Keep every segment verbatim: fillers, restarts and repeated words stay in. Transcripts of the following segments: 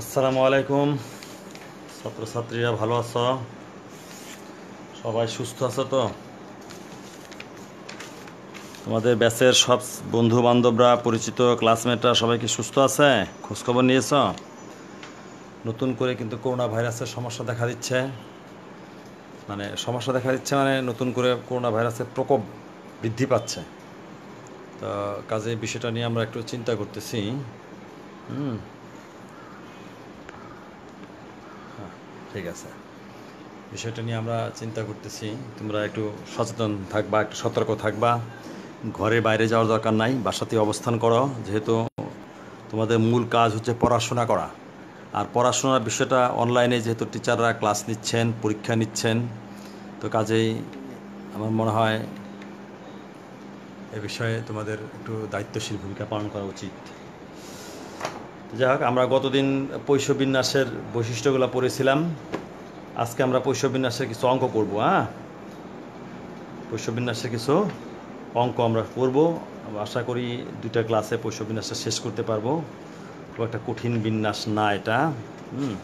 আসসালামু আলাইকুম ছাত্রছাত্রীরা, ভালো আছো? সবাই সুস্থ আছো তো? তোমাদের ব্যাচের সব বন্ধু বান্ধবরা, পরিচিত ক্লাসমেটরা সবাই কি সুস্থ আছে? খোঁজখবর নিয়েছ? নতুন করে কিন্তু করোনা ভাইরাসের সমস্যা দেখা দিচ্ছে, মানে সমস্যা দেখা দিচ্ছে মানে নতুন করে করোনা ভাইরাসের প্রকোপ বৃদ্ধি পাচ্ছে। তো কাজে বিষয়টা নিয়ে আমরা একটু চিন্তা করতেছি। হুম ঠিক আছে, বিষয়টা নিয়ে আমরা চিন্তা করতেছি। তোমরা একটু সচেতন থাকবা, একটু সতর্ক থাকবা, ঘরে বাইরে যাওয়ার দরকার নাই, বাসাতে অবস্থান করো। যেহেতু তোমাদের মূল কাজ হচ্ছে পড়াশোনা করা, আর পড়াশোনার বিষয়টা অনলাইনে যেহেতু টিচাররা ক্লাস নিচ্ছেন, পরীক্ষা নিচ্ছেন, তো কাজেই আমার মনে হয় এ বিষয়ে তোমাদের একটু দায়িত্বশীল ভূমিকা পালন করা উচিত। যাই হোক, আমরা গতদিন পৈশবিন্যাসের বৈশিষ্ট্যগুলো পড়েছিলাম, আজকে আমরা পৈশবিন্যাসের কিছু অঙ্ক করব। হ্যাঁ, পৈশবিন্যাসের কিছু অঙ্ক আমরা করব। আশা করি দুইটা ক্লাসে পৈশবিন্যাসটা শেষ করতে পারবো, খুব একটা কঠিন বিন্যাস না এটা। হুম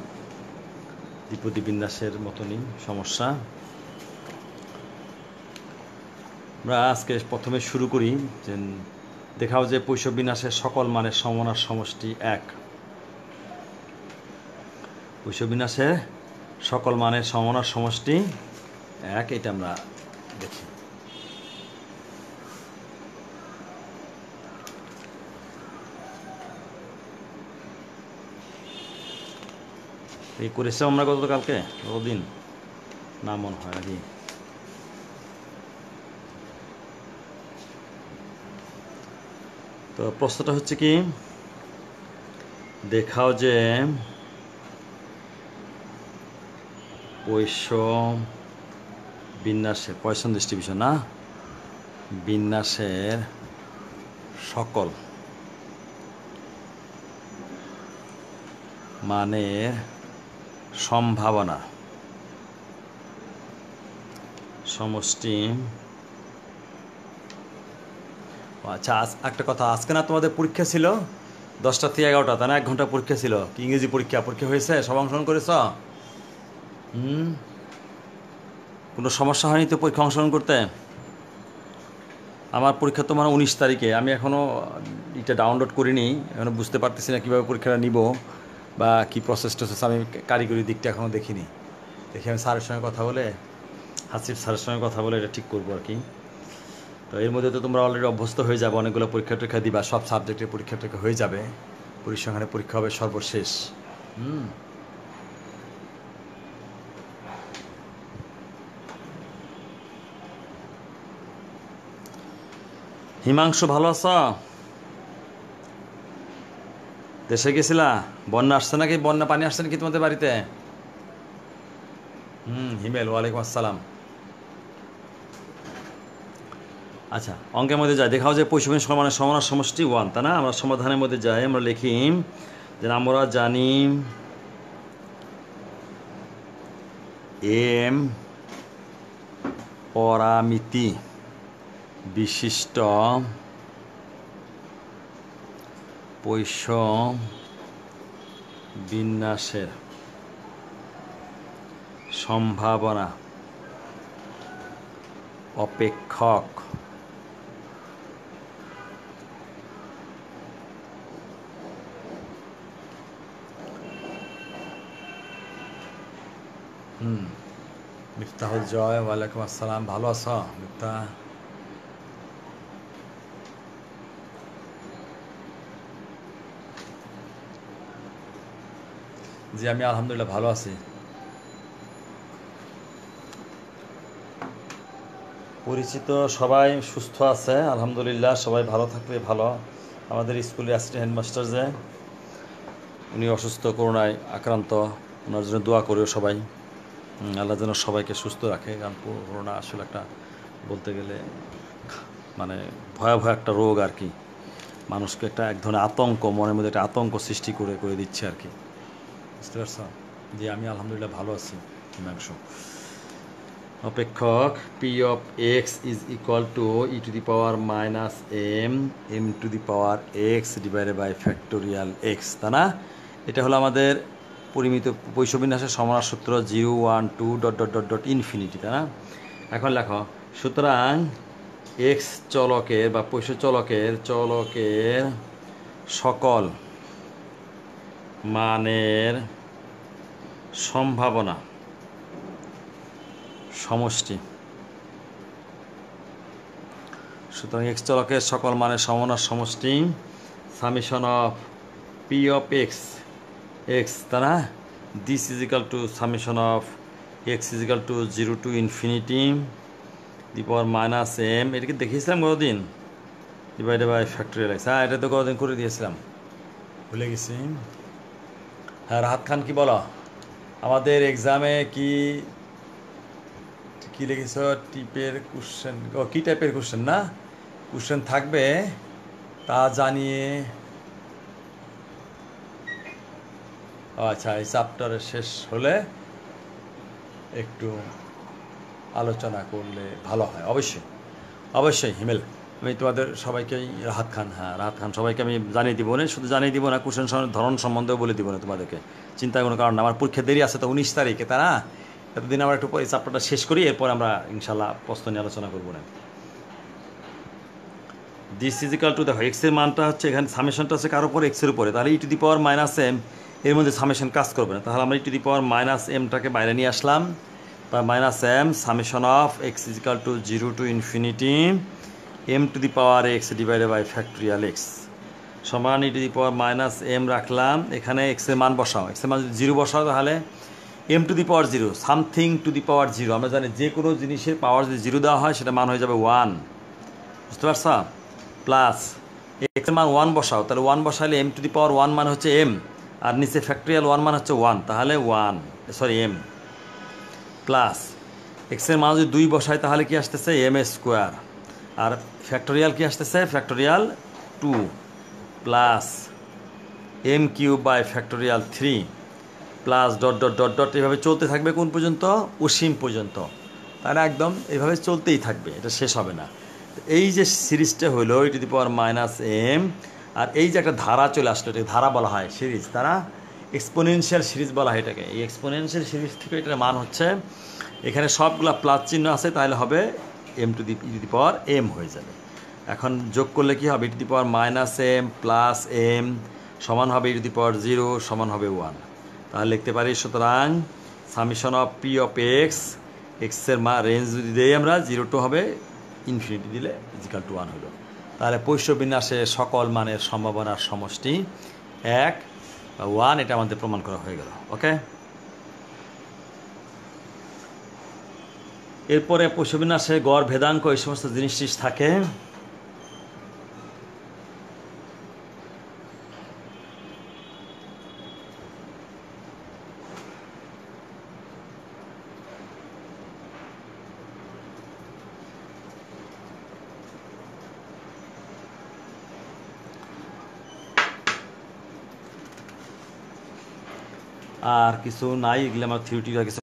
দ্বিপদী বিন্যাসের মতনই সমস্যা। আমরা আজকে প্রথমে শুরু করি যে দেখাও যে পৈশবিন্যাসের সকল মানের সমনার সমষ্টি এক। পৈশবিন্যাসের সকল মানের সমনার সমষ্টি এক, এটা আমরা দেখি। এই করেছিলাম আমরা গতকালকে, গতদিন না মনে হয় নাকি? তো প্রশ্নটা হচ্ছে কি, দেখাও যে পৈশ্য বিন্যাসের পয়সন ডিস্ট্রিবিউশন না বিন্যাসের সকল মানের সম্ভাবনা সমষ্টি। আচ্ছা, একটা কথা, আজকে না তোমাদের পরীক্ষা ছিল দশটা থেকে এগারোটা, তাই না? এক ঘন্টা পরীক্ষা ছিল, ইংরেজি পরীক্ষা। পরীক্ষা হয়েছে? সব অংশগ্রহণ করেছ? হুম কোনো সমস্যা হয়নি তো পরীক্ষা অংশগ্রহণ করতে? আমার পরীক্ষা তো মানে উনিশ তারিখে, আমি এখনও এটা ডাউনলোড করিনি, এখনও বুঝতে পারতেছি না কীভাবে পরীক্ষাটা নিব বা কী প্রসেস টসেস। আমি কারিগরি দিকটা এখনও দেখিনি, দেখি আমি স্যারের সঙ্গে কথা বলে, হাসিফ স্যারের সঙ্গে কথা বলে এটা ঠিক করবো আর কি। তো এর মধ্যে তো তোমরা অলরেডি অভ্যস্ত হয়ে যাবে, অনেকগুলো পরীক্ষা টরীক্ষা দিবা, সব সাবজেক্টের পরীক্ষা টরীক্ষা হয়ে যাবে, পরিসংখ্যানের পরীক্ষা হবে সর্বশেষ। হুম হিমাংশু, ভালো আছো? দেশে গেছিলা? বন্যা আসছে নাকি? বন্যা পানি আসছে নাকি তোমাদের বাড়িতে? হুম হিমেল, ওয়ালাইকুম আসসালাম। আচ্ছা, অঙ্কের মধ্যে যাই, দেখাও যে পৈশবিন্যাস মানে সমনার সমষ্টি ওয়ান, তা না? আমরা সমাধানের মধ্যে যাই, আমরা লিখি যে আমরা জানি এম পরামিতি বিশিষ্ট পৈশ্য বিন্যাসের সম্ভাবনা অপেক্ষক হুম মিফতাহুল জয়, ওয়ালাইকুম আসসালাম। ভালো আছো মিফতাহ? জি আমি আলহামদুলিল্লাহ ভালো আছি। পরিচিত সবাই সুস্থ আছে আলহামদুলিল্লাহ, সবাই ভালো থাকলে ভালো। আমাদের স্কুলে অ্যাসিস্ট্যান্ট হেডমাস্টার যে উনি অসুস্থ, করোনায় আক্রান্ত, ওনার জন্য দোয়া করিও সবাই, আল্লাহ যেন সবাইকে সুস্থ রাখে। কারণ করোনা আসলে একটা বলতে গেলে মানে ভয়াবহ একটা রোগ আর কি, মানুষকে একটা এক ধরনের আতঙ্ক, মনের মধ্যে একটা আতঙ্ক সৃষ্টি করে করে দিচ্ছে আর কি, বুঝতে পারছ? জি আমি আলহামদুলিল্লাহ ভালো আছি হিমাংশ। অপেক্ষক P of x is equal to E to the power minus M M to the power x divided by factorial x, তা না? এটা হলো আমাদের পরিমিত পয়সবিন্যাসের সমরাস সূত্র জিউ one two dot dot dot dot infinity, তাই না? এখন লেখো, সুতরাং এক্স চলকের বা পয়সা চলকের চলকের সকল মানের সম্ভাবনা সমষ্টি। সুতরাং এক্স চলকের সকল মানের সম্ভাবনা সমষ্টি summation of P of x X, তা না? This is equal to summation of x is equal to zero to infinity the power minus M. এটাকে দেখিয়েছিলাম কতদিন, ডিভাইডেড বাই ফ্যাক্টরিয়াল এক্স। হ্যাঁ, এটা তো কতদিন করে দিয়েছিলাম, ভুলে গেছি। হ্যাঁ, রাহাত খান কি বলো আমাদের এক্সামে কি কী লিখেছ? টিপের কোশ্চেন, কী টাইপের কোশ্চেন না কোশ্চেন থাকবে তা জানিয়ে। আচ্ছা, এই চ্যাপ্টারের শেষ হলে একটু আলোচনা করলে ভালো হয়। অবশ্যই অবশ্যই হিমেল, আমি তোমাদের সবাইকেই, রাহাত খান, হ্যাঁ রাহাত খান, সবাইকে আমি জানিয়ে দিব না, শুধু জানিয়ে দিব না, কোশ্চেন ধরন সম্বন্ধেও বলে দিব না তোমাদেরকে, চিন্তা কোনো কারণ না। আমার পরীক্ষা দেরি আছে তো উনিশ তারিখে, তারা এতদিন আমরা একটু পরে চ্যাপ্টারটা শেষ করি, এরপর আমরা ইনশাল্লাহ প্রশ্ন নিয়ে আলোচনা করবো না। দিস ইজ ইকাল টু, দেখো এক্সের মানটা হচ্ছে এখানে সামেশনটা হচ্ছে কার উপর, এক্সের উপরে, তাহলে ই to the power minus M, এর মধ্যে সামেশন কাজ করবে না, তাহলে আমরা ই টু দি পাওয়ার মাইনাস এমটাকে বাইরে নিয়ে আসলাম, বা minus M summation of x is equal to zero to infinity M to the power x divided by factorial x সমান ই to the power minus M রাখলাম। এখানে এক্সের মান বসাও, এক্সের মান যদি জিরো বসাও তাহলে M to the power zero, something to the power zero. আমরা জানি যে কোনো জিনিসের পাওয়ার যদি জিরো দেওয়া হয় সেটা মান হয়ে যাবে ওয়ান, বুঝতে পারছ? প্লাস এক্সের মান ওয়ান বসাও, তাহলে ওয়ান বসালে M to the power one মান হচ্ছে এম, আর নিচে ফ্যাক্টরিয়াল ওয়ান মান হচ্ছে ওয়ান, তাহলে ওয়ান সরি এম। প্লাস এক্সের মান যদি দুই বসায় তাহলে কি আসতেছে এম এ স্কোয়ার, আর ফ্যাক্টরিয়াল কি আসতেছে factorial two, plus M cube by factorial three, plus dot dot dot dot, এভাবে চলতে থাকবে কোন পর্যন্ত? অসীম পর্যন্ত, তারা একদম এভাবে চলতেই থাকবে, এটা শেষ হবে না। এই যে সিরিজটা হলো ই to the power minus M, আর এই যে একটা ধারা চলে আসলো, এটাকে ধারা বলা হয়, সিরিজ, তারা এক্সপোনেনশিয়াল সিরিজ বলা হয় এটাকে। এই এক্সপোনেনশিয়াল সিরিজ থেকে এটার মান হচ্ছে, এখানে সবগুলা প্লাস চিহ্ন আছে, তাহলে হবে M to the E to the power M হয়ে যাবে। এখন যোগ করলে কি হবে, ই to the power minus M plus M সমান হবে ই টু দি পাওয়ার জিরো সমান হবে ওয়ান। তাহলে লিখতে পারি, সুতরাং summation of P of x, এক্সের মা রেঞ্জ যদি দিই আমরা জিরো টু হবে, ইনফিনিটি দিলে ইজিক্যাল টু ওয়ান হলো। তাহলে পয়সবিন্যাসে সকল মানের সম্ভাবনার সমষ্টি এক বা ওয়ান, এটা আমাদের প্রমাণ করা হয়ে গেল। ওকে, এরপরে পয়সবিন্যাসে গড় ভেদাঙ্ক এই সমস্ত জিনিস থাকে। আর কিছু নাই, এগুলো আমার থিওরি কিছু,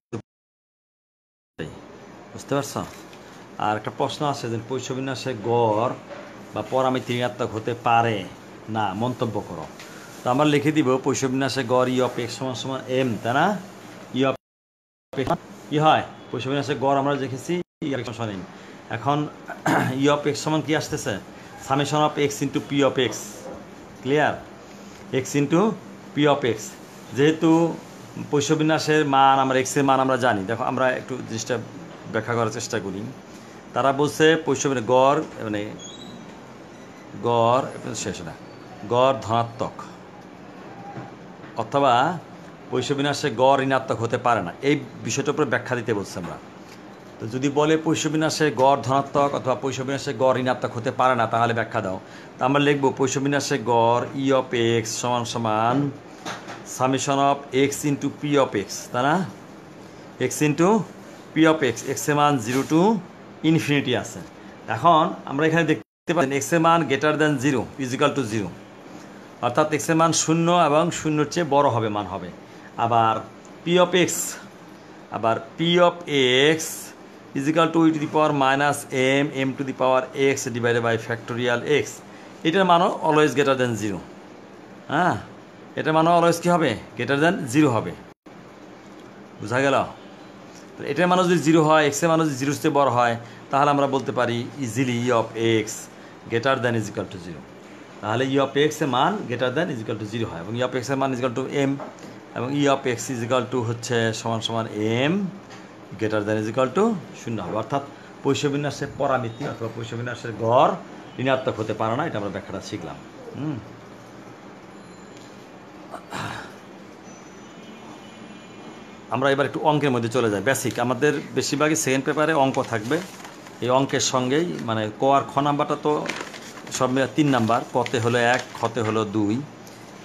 বুঝতে পারছ? আর একটা প্রশ্ন আছে যে পয়সবিন্যাসে গড় বা পরামিতি ত্রিমাত্রিক হতে পারে না, মন্তব্য করো। তো আমরা লিখে দিব পয়সবিন্যাসে গড় ই অফ এক্স সমান সমান এম, তাই না? ই অফ এক্স কি হয়, পয়সবিন্যাসে গড় আমরা দেখেছি ই অফ এক্স সমান এম। এখন ই অফ এক্স সমান কি আসতেছে, summation of x into P of x, clear, x into P of x. যেহেতু পয়সবিন্যাসের মান আমরা এক্সের মান আমরা জানি, দেখো আমরা একটু জিনিসটা ব্যাখ্যা করার চেষ্টা করি। তারা বলছে পয়সবিন্যাস গড় মানে গড় শেষ না, গড় ধনাত্মক অথবা পয়সবিন্যাসে গড় ঋণাত্মক হতে পারে না, এই বিষয়টার উপরে ব্যাখ্যা দিতে বলছে আমরা। তো যদি বলে পয়সবিন্যাসে গড় ধনাত্মক অথবা পয়সবিন্যাসে গড় ঋণাত্মক হতে পারে না, তাহলে ব্যাখ্যা দাও। তা আমরা লিখবো পয়সবিন্যাসে গড় ই অফ এক্স সমান সমান summation of x into P of x, তাই না? X into P of x, এক্সের মান জিরো টু ইনফিনিটি আছে। এখন আমরা এখানে দেখতে পাচ্ছি এক্সের মান greater than zero is equal to zero, অর্থাৎ এক্সের মান শূন্য এবং শূন্যর চেয়ে বড় হবে মান হবে। আবার পি অফ এক্স, আবার P of x is equal to E to the power minus M M to the power x divided by factorial x, এটার মানও অলওয়েজ গ্রেটার দ্যান জিরো। হ্যাঁ, এটার মানও অলওয়েজ কি হবে গ্রেটার দ্যান জিরো হবে। বুঝা গেল? তো এটার মানও যদি জিরো হয়, এক্সের মানও যদি জিরো চেয়ে বড় হয়, তাহলে আমরা বলতে পারি easily E of x greater than is equal to zero. তাহলে ই অফ এক্সের মান greater than is equal to zero হয় এবং ই অফ এক্সের মান ইজ ইকুয়াল টু এম এবং E of x is equal to হচ্ছে সমান সমান M greater than is equal to শূন্য হবে। অর্থাৎ পৈশবিন্যাসের পরামিতি অথবা পৈশবিন্যাসের গড় ঋণাত্মক হতে পারে না, এটা আমরা ব্যাখ্যাটা শিখলাম। হুম, আমরা এবার একটু অঙ্কের মধ্যে চলে যাই। বেসিক আমাদের বেশিরভাগই সেকেন্ড পেপারে অঙ্ক থাকবে, এই অঙ্কের সঙ্গেই মানে ক আর খ নাম্বারটা তো সব মিলে তিন নাম্বার, কতে হলো এক, খতে হলো দুই।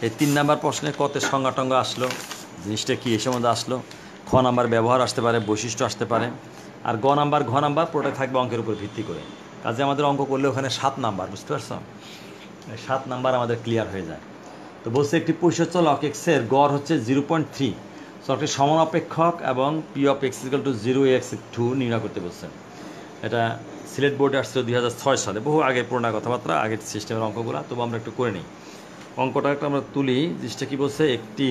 এই তিন নাম্বার প্রশ্নে কতে সংজ্ঞা টঙ্গা আসলো, জিনিসটা কী এ সম্বন্ধে আসলো, খ নাম্বার ব্যবহার আসতে পারে, বৈশিষ্ট্য আসতে পারে, আর গ নাম্বার ঘ নাম্বার পুরোটা থাকবে অঙ্কের উপর ভিত্তি করে। কাজে আমাদের অঙ্ক করলে ওখানে সাত নাম্বার, বুঝতে পারছ? সাত নাম্বার আমাদের ক্লিয়ার হয়ে যায়। তো বলছে একটি পরিষদ চলক এক্সের গড় হচ্ছে জিরো পয়েন্ট থ্রি, চলকটি সমানপেক্ষক এবং P of x equal to zero X to নির্ণয় করতে বলছেন। এটা সিলেট বোর্ডে আসছিল দুই হাজার ছয় সালে, বহু আগে পুরোনো কথাবার্তা, আগের সিস্টেমের অঙ্কগুলো। তবু আমরা একটু করে নিই অঙ্কটা, একটা আমরা তুলি। জিনিসটা কী বলছে, একটি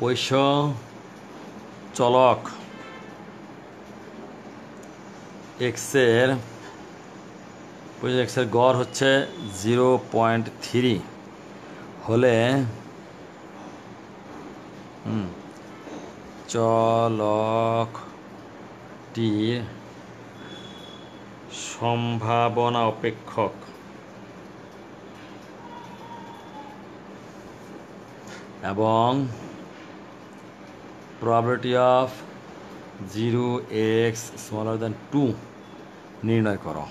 পয়সা চলক এক্সের পরিষদ এক্সের গড় হচ্ছে জিরো পয়েন্ট থ্রি হলে চলকটির সম্ভাবনা অপেক্ষক এবং probability of zero X smaller than two নির্ণয় করো।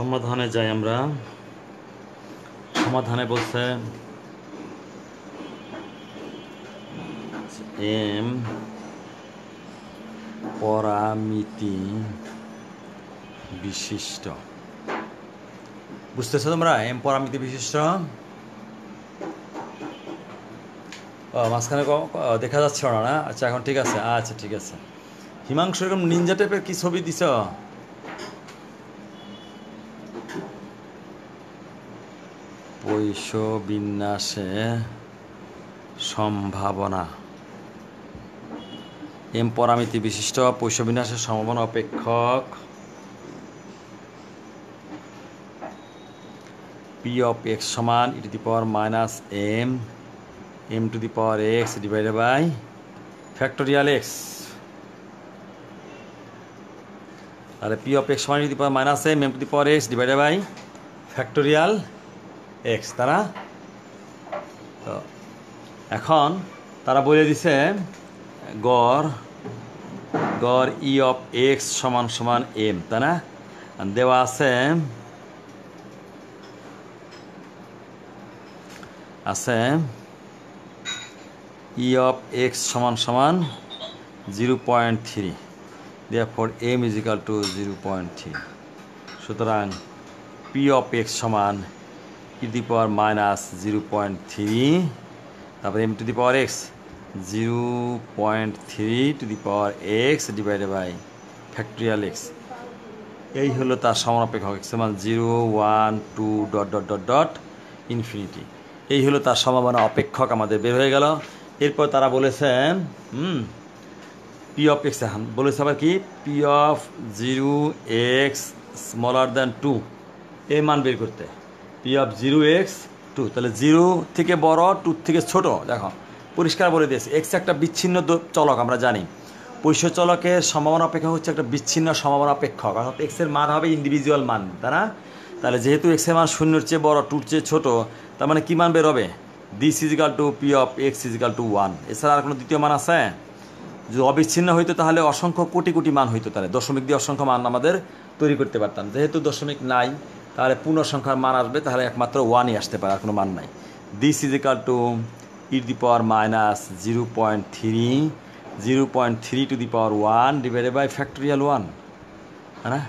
সমাধানে যাই আমরা। সমাধানে বলছে এম পরামিতি বিশিষ্ট, বুঝতেছো তোমরা? এম পরামিতি বিশিষ্ট, মাঝখানে দেখা যাচ্ছে না না? আচ্ছা এখন ঠিক আছে, আচ্ছা ঠিক আছে। হিমাংশু এরকম নিনজা টাইপের কি ছবি দিছ? পৈশবিন্যাসে সম্ভাবনা, এম পরামিতি বিশিষ্ট পৈশবিন্যাসের সম্ভাবনা অপেক্ষক পি অফ এক্স সমান ই to the power minus M M to the power x divided by factorial x. তাহলে পি অফ এক্স সমান ই to the power minus M M to the power x divided by factorial X. তারা তো এখন তারা বলে দিছে গড় গড় ই অফ এক্স সমান সমান এম, তাই না? দেওয়া আছে আছে ই অফ এক্স সমান সমান zero point three, therefore M is equal to zero point three. সুতরাং পি অফ এক্স সমান ই to the power minus zero point three, তারপরে M to the power X zero point three to the power x divided by factorial X. এই হলো তার সমাপেক্ষক, X সমান zero one two dot dot dot dot infinity. এই হলো তার সম্ভাবনা অপেক্ষক, আমাদের বের হয়ে গেল। এরপর তারা বলেছেন হুম পি অফ এক্স, এখন বলেছে আবার কি P of zero X smaller than two, এই মান বের করতে P of zero X two, তাহলে জিরো থেকে বড়, টু থেকে ছোট। দেখো পরিষ্কার বলে দিয়েছে এক্স একটা বিচ্ছিন্ন চলক, আমরা জানি পরিষদ চলকের সম্ভাবনা অপেক্ষক হচ্ছে একটা বিচ্ছিন্ন সম্ভাবনা অপেক্ষক, অর্থাৎ এক্সের মান হবে ইন্ডিভিজুয়াল মান, তাই না? তাহলে যেহেতু এক্সের মান শূন্যর চেয়ে বড়, টুর চেয়ে ছোট, তার মানে কী মান বের হবে? This is equal to P of x is equal to one. এছাড়া আর কোনো দ্বিতীয় মান আছে? जो অবিচ্ছিন্ন হইতো তাহলে অসংখ্য কোটি কোটি মান হইতো। তাহলে দশমিক দিয়ে অসংখ্য মান আমাদের তৈরি করতে পারতাম। যেহেতু দশমিক নাই তাহলে পূর্ণসংখ্যার মান আসবে, তাহলে একমাত্র ওয়ানই আসতে পারে, আর কোনো মান নাই। This is equal to E to the power minus zero point three zero point three to the power one divided by factorial one. হ্যাঁ,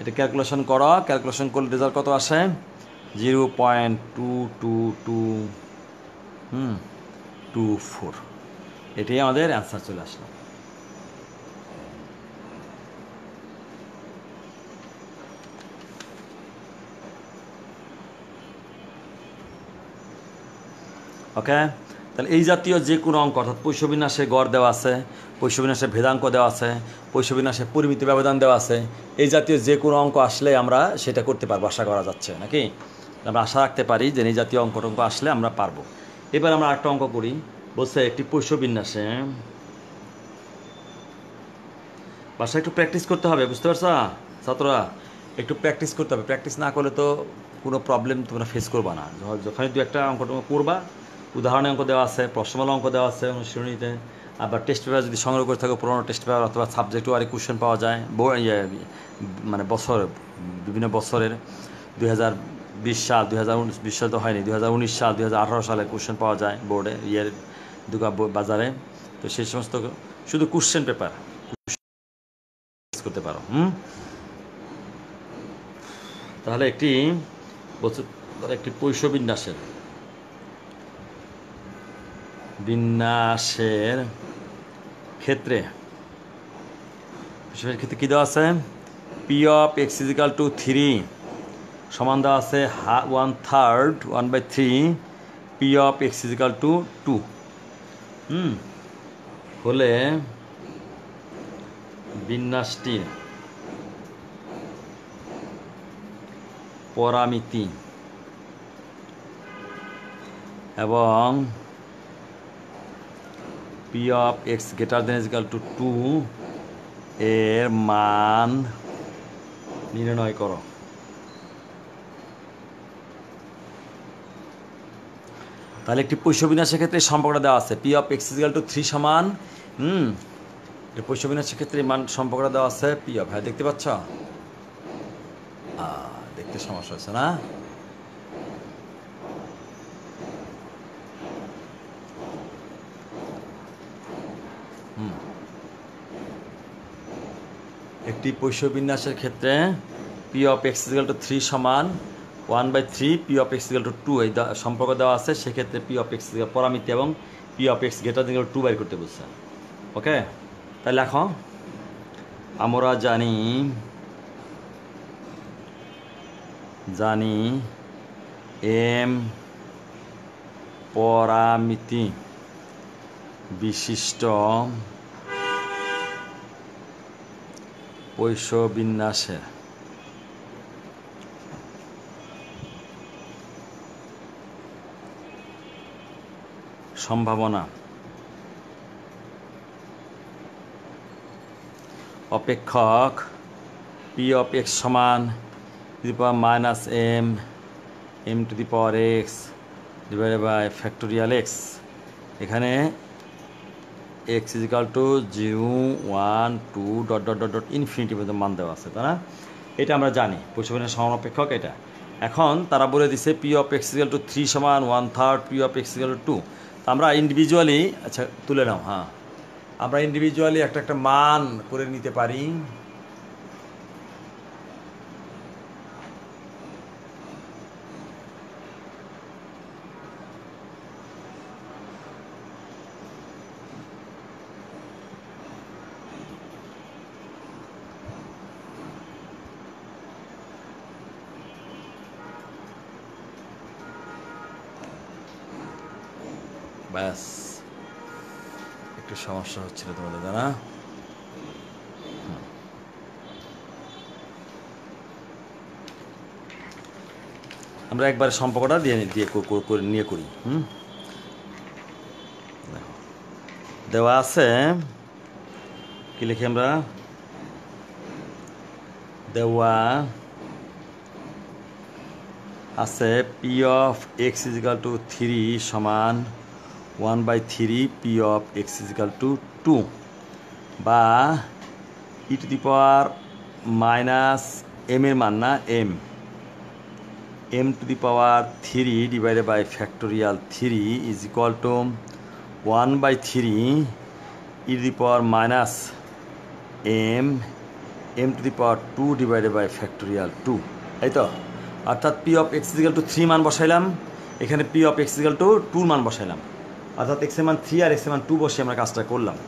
এটা ক্যালকুলেশন করো, ক্যালকুলেশন করলে রেজাল্ট কত আসে? Zero point two two two hmm two four. এটাই আমাদের answer চলে আসলো। ওকে, তাহলে এই জাতীয় যে কোনো অঙ্ক, অর্থাৎ পৈশবিন্যাসে গড় দেওয়া আছে, পৈশবিন্যাসে ভেদাঙ্ক দেওয়া আছে, পৈশবিন্যাসে পরিমিতি ব্যবধান দেওয়া আছে, এই জাতীয় যে কোনো অঙ্ক আসলে আমরা সেটা করতে পারবো, আশা করা যাচ্ছে নাকি? আমরা আশা রাখতে পারি যে এই জাতীয় অঙ্ক টঙ্ক আসলে আমরা পারবো। এবার আমরা একটা অঙ্ক করি। বলছে একটি পৈশবিন্যাসে, বাসায় একটু প্র্যাকটিস করতে হবে, বুঝতে পারছ ছাত্ররা? একটু প্র্যাকটিস করতে হবে, প্র্যাকটিস না করলে তো কোনো প্রবলেম তোমরা ফেস করবা না। যখন দু একটা অঙ্ক টঙ্ক করবা, উদাহরণে অঙ্ক দেওয়া আছে, প্রশ্নমাল অঙ্ক দেওয়া আছে অনুশীলনীতে, আবার টেস্ট পেপার যদি সংগ্রহ করে থাকো পুরোনো টেস্ট পেপার অথবা সাবজেক্ট ওয়ারি কোয়েশ্চেন পাওয়া যায়, মানে বছর বিভিন্ন বছরের দুই হাজার বিশ সাল দুই হাজার উনিশ বিশ সাল তো হয়নি, দুই হাজার উনিশ সাল দুই হাজার আঠারো সালে কোয়েশ্চেন পাওয়া যায় বোর্ডে, ইয়ের দুর্গা বাজারে। তো সেই সমস্ত শুধু কোয়েশ্চেন পেপার করতে পারো। হুম, তাহলে একটি বছর একটি পৈশবিন্যাসের বিন্যাসের ক্ষেত্রে বিশেষ ক্ষেত্রে কী দেওয়া আছে? P of x is equal to three সমান দেওয়া আছে হা one third one by three P of x is equal to two hmm হলে বিন্যাসটি পরামিতি এবং P of x greater than is equal to two এর মান নির্ণয় করো। তাহলে একটি পৈশবিন্যাসের ক্ষেত্রে সম্পর্কটা দেওয়া আছে, P of x is equal to three সমান হুম পৈশবিন্যাসের ক্ষেত্রে মান সম্পর্কটা দেওয়া আছে পি অফ, হ্যাঁ দেখতে পাচ্ছ? দেখতে সমস্যা হচ্ছে না? একটি পৈশবিন্যাসের ক্ষেত্রে P of x is equal to three সমান one by three P of x is equal to two এই সম্পর্ক দেওয়া আছে, সেক্ষেত্রে পি অফ এক্স পরামিতি এবং P of x greater than is equal to বাইর করতে বলছে। ওকে, তাহলে লেখো। আমরা জানি জানি এম পরামিতি বিশিষ্ট পৈশবিন্যাসের সম্ভাবনা অপেক্ষক পি অফ এক্স সমান to the power minus M M to the power x divided by factorial x. এখানে x is equal to zero one two dot dot dot dot infinity পর্যন্ত মান দেওয়া আছে, তারা এটা আমরা জানি পৈশবিন্যাসের সমান অপেক্ষক এটা। এখন তারা বলে দিছে P of x is equal to three সমান one third P of x is equal to two. আমরা ইন্ডিভিজুয়ালি, আচ্ছা তুলে নাও, হ্যাঁ আমরা ইন্ডিভিজুয়ালি একটা একটা মান করে নিতে পারি। ব্যাস, একটু সমস্যা হচ্ছিল তোমাদের দ্বারা। আমরা একবারে সম্পর্কটা দিয়ে দিয়ে নিয়ে করি। হুম, দেওয়া আছে কি লিখি আমরা? দেওয়া আছে P of x is equal to three সমান one by three P of x is equal to two बा ई to the power minus M एर मान ना M M to the power three divided by factorial three is equal to one by three E to the power minus M M to the power two divided by factorial two এই তো अर्थात P of x is equal to three मान बसाइलाम एखाने P of x is equal to two मान बसाइलाम अर्थात एक्सर मान थ्री और एक्सर मान टू बसिए आमरा काजटा करलाम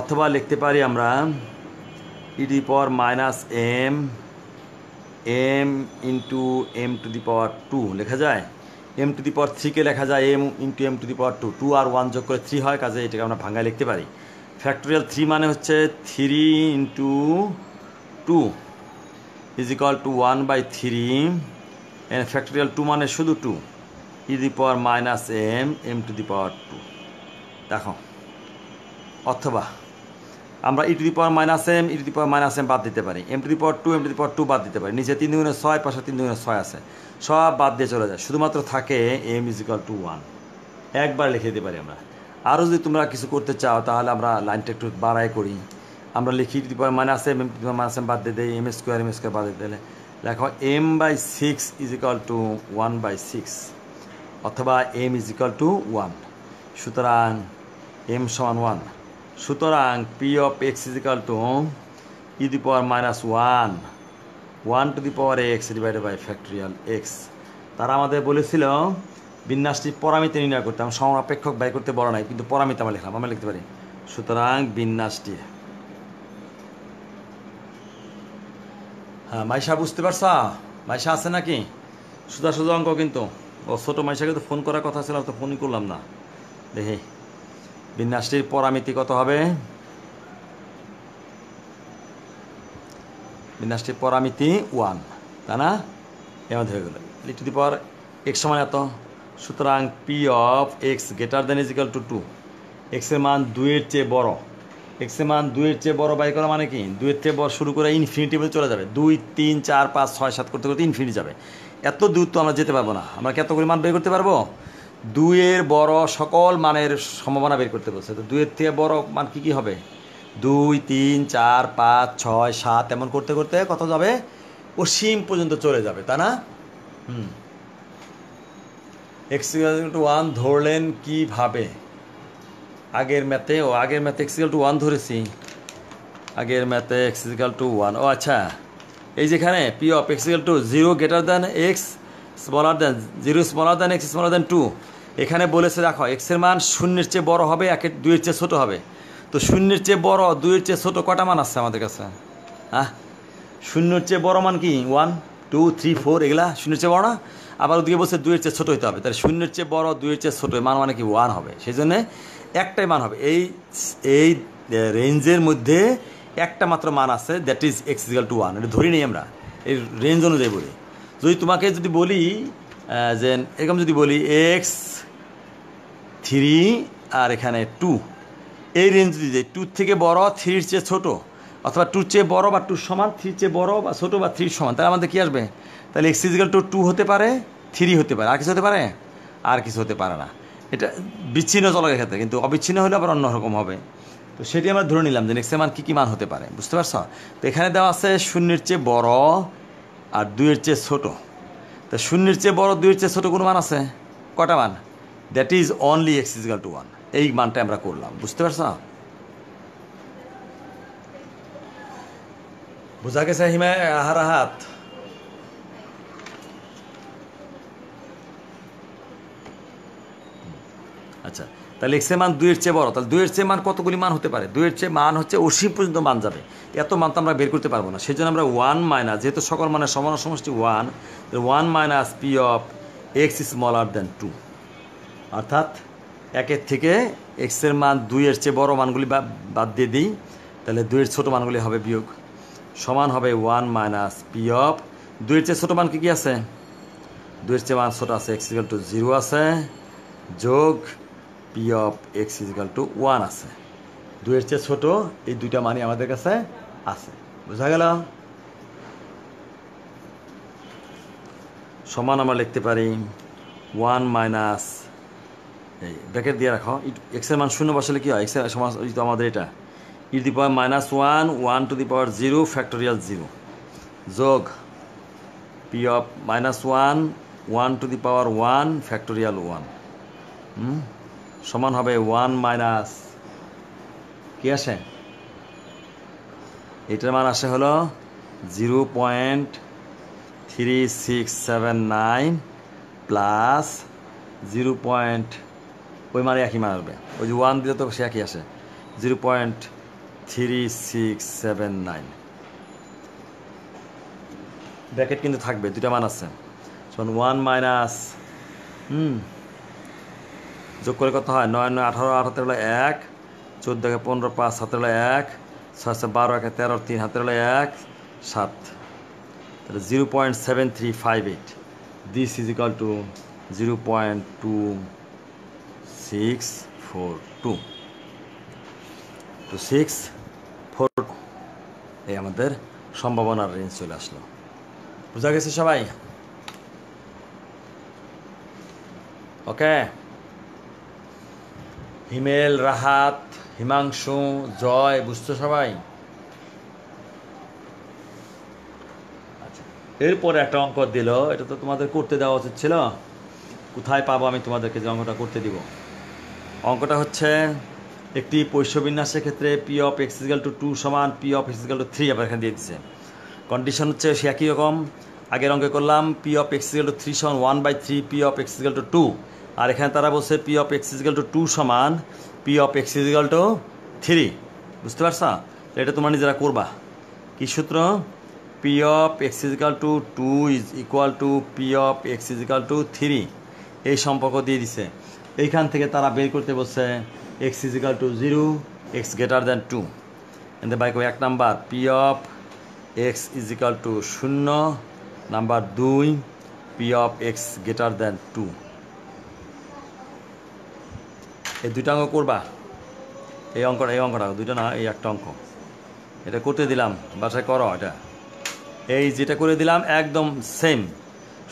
अथवा लिखते पारी आमरा ई to the power minus M M into M to the power two लेखा जाए M to the power three के लेखा जाए M into M to the power two two और वन जोग करे थ्री हय काजे एटाके आमरा भांगाय लिखते पारी फैक्टोरियल थ्री माने होच्छे three into two is equal to one by three and factorial two मान शुद्ध two E the power minus M M to the power two देखो अथवा आमरा इ to the power minus M E to the power minus M बद दीते पारी M to the power two M to the power two बद दीते पारी नीचे तीन दुगुणे छय पाशे तीन दुगुणे छय आछे सब बद दिए चले जाए शुधुमात्र थाके M is equal to one एक बार लिखे दीते पारी आमरा आरो जदि तोमरा किछु करते चाओ ताहले आमरा लाइनटा एकटु बाड़ाय करी আমরা লিখি to the power minus M M to the power minus M বাদ দিয়ে দেয় এম স্কোয়ার এম স্কোয়ার বাদ দিয়ে দিলে লেখা M by six is equal to one by six অথবা M is equal to one সুতরাং এম সমান ওয়ান সুতরাং P of x is equal to e the power minus one one to the power x divided by factorial x তারা আমাদের বলেছিল বিন্যাসটি পরামিতি নির্ণয় করতে আমি সমাপেক্ষক ব্যয় করতে বলা নাই কিন্তু পরামিতি আমরা লিখলাম আমরা লিখতে পারি সুতরাং বিন্যাসটি हाँ माइशा बुझते माइशा आना कि सोजा सोजा अंक क्यों छोटो माइशा के तो फोन करार कथा छो तो फोन ही करलम ना देखी बिन्यासटिर परामिति कत होबे बिन्यासटिर परामिति वन ताना एमन हो गेल e to the power x समान एत सूतरां P of x greater than is equal to two एक्सर मान दुई चे बड़ो एक्सर मान दुई चे बड़ो बाई करा माने कि दुई चे बड़ शुरू कर इनफिनिटी पर चले जाए दुई तीन चार पाँच छय सात करते करते इनफिनिटी जाए एत दूर तो जेते पारबो ना आमरा कत करे मान बेर करते पारबो दुइएर बड़ सकल मानेर सम्भावना बेर करते बोलछे तो दुइएर थेके बड़ मान कि कि होबे दुई तीन चार पाँच छय सात एमन करते करते कत जाबे असीम पर्यन्त चले जाबे ता ना hmm X equal to one धरलेन किभाबे आगे मैथे ओ आगे मैथे एक्स इक्वल टू वन धरे आगे मैथे एक्स इक्वल टू वन ओ अच्छा ये P of x equal to zero greater than X smaller than zero smaller than X smaller than two एखे बोले देखो एक्सर मान शून्य चे बड़ हो दुई चे छोटो है तो शून्य चे बड़ दुई चे छोटो कटा मान आछे हाँ शून्य चे बड़ मान कि वन टू थ्री फोर एगला शून्य चे बड़ ना आबार ओदिके बोलछे दुई एर चेये छोटो होते हैं शून्य चे बड़ दुई एर चेये छोटो मान माने कि वन होबे सेइजन्य एकटाई मान होबे एई रेंजेर मध्य एकटा मात्र मान आछे that is x equal to one एटा धरे नेइ आमरा एई रेंज अनुयायी बोली जोदि तोमाके जोदि बोली जे एरकम जोदि बोली एक्स थ्री आर एखाने टू एई रेंज जोदि देइ टू थेके बड़ थ्री एर चेये छोटो अथवा टू चे बड़ो बा टू समान थ्री चे बड़ो बा छोटो बा थ्री समान ताहले आमादेर कि आसबे ताहले एक्स इक्वल टू टू होते पारे थ्री होते पारे आर किछु होते पारे आर किछु होते पारे ना এটা বিচ্ছিন্ন চলার ক্ষেত্রে কিন্তু অবিচ্ছিন্ন হলে আবার অন্যরকম হবে তো সেটি আমরা ধরে নিলাম যে এক্সের মান কি কি মান হতে পারে বুঝতে পারছো তো এখানে দেওয়া আছে শূন্যের চেয়ে বড় আর দুইয়ের চেয়ে ছোট তো শূন্যের চেয়ে বড় দুইয়ের চেয়ে ছোট কোন মান আছে কটা মান that is only X is equal to one এই মানটা আমরা করলাম বুঝতে পারছো বোঝা গেছে হিমা হারা হাত अच्छा তাহলে এক্স এর মান দুই এর চেয়ে বড় তাহলে দুই এর চেয়ে মান কতগুলি মান হতে পারে দুই এর চেয়ে মান হচ্ছে অসীম পর্যন্ত মান যাবে এত মান তো আমরা বের করতে পারবো না সেজন্য আমরা ওয়ান মাইনাস যেহেতু সকল মানের সমান সমষ্টি ওয়ান তাহলে one minus P of X smaller than two অর্থাৎ একের থেকে এক্স এর মান দুই এর চেয়ে বড় মানগুলি বাদ দিয়ে দিই তাহলে দুই এর ছোটো মানগুলি হবে বিয়োগ সমান হবে ওয়ান মাইনাস পি অফ দুই এর চেয়ে ছোটো মান কি কী আছে দুই এর চেয়ে মান ছোটো আছে এক্স ইকুয়াল টু জিরো আছে যোগ P of x is equal to one आर चे छोटो ये दुटा मानी हमारे का बुझा गया समान हमें लिखते परि वन माइनस ब्रैकेट दिए रखो एक्सर मान शून्य बसाले कि है एक्सर समान तो हमारे ये e to the power minus one, one to the power zero, factorial zero. Jog p of minus one, one to the power one, factorial one. Hmm? समान होगा one minus क्या है? इटर मान आशे होलो zero point three six seven nine plus zero point वो हमारे यहाँ की मान होगा। वो जो one दिया तो क्या क्या है? zero point three six seven nine bracket किन्तु थक बे दूसरा मानस है। तो one minus हम्म जो कोई को था नौ नौ आठ आठ तेरे लिए एक चौदह के पंद्रह पाँच सात लिए एक सात से बारह के तेरह और तीन हाथ लिए एक सात तो zero point seven three five eight this is equal to zero point two six four two two six four ये हमारे संभावना रेंज से लास्ट लो बुझा कैसे शबाई ओके हिमेल राहत हिमांशु जय बुझते सबाई एरपर एक अंक दिल एट तो तुम्हारे करते देवा उचित छिल कोथाय पाबो आमी तुम्हादेरके जे अंकटा करते दिब अंकटा हच्छे एकटी पौष्यविन्यासेर क्षेत्रे P of x equal to two समान P of x equal to three आबार एखाने दिये दिच्छे कंडिशन हच्छे सेई एकई रकम आगेर अंके करलाम P of x equal to three समान one by three P of x equal to two আর এখানে তারা বলছে p of x equal to two সমান p of x equal to three বুঝতে পারছ এটা তোমরা নিজেরা করবা কি সূত্র p of x equal to two is equal to p of x equal to three এই সম্পর্ক দিয়ে দিয়েছে এইখান থেকে তারা বের করতে বলছে x equal to zero x greater than two and by কো এক number p of x equal to শূন্য নাম্বার দুই p of x greater than two এই দুইটা অঙ্ক করবা এই অঙ্কটা এই অঙ্কটা দুইটা না এই একটা অঙ্ক এটা করতে দিলাম বাসায় করো এটা এই যেটা করে দিলাম একদম সেম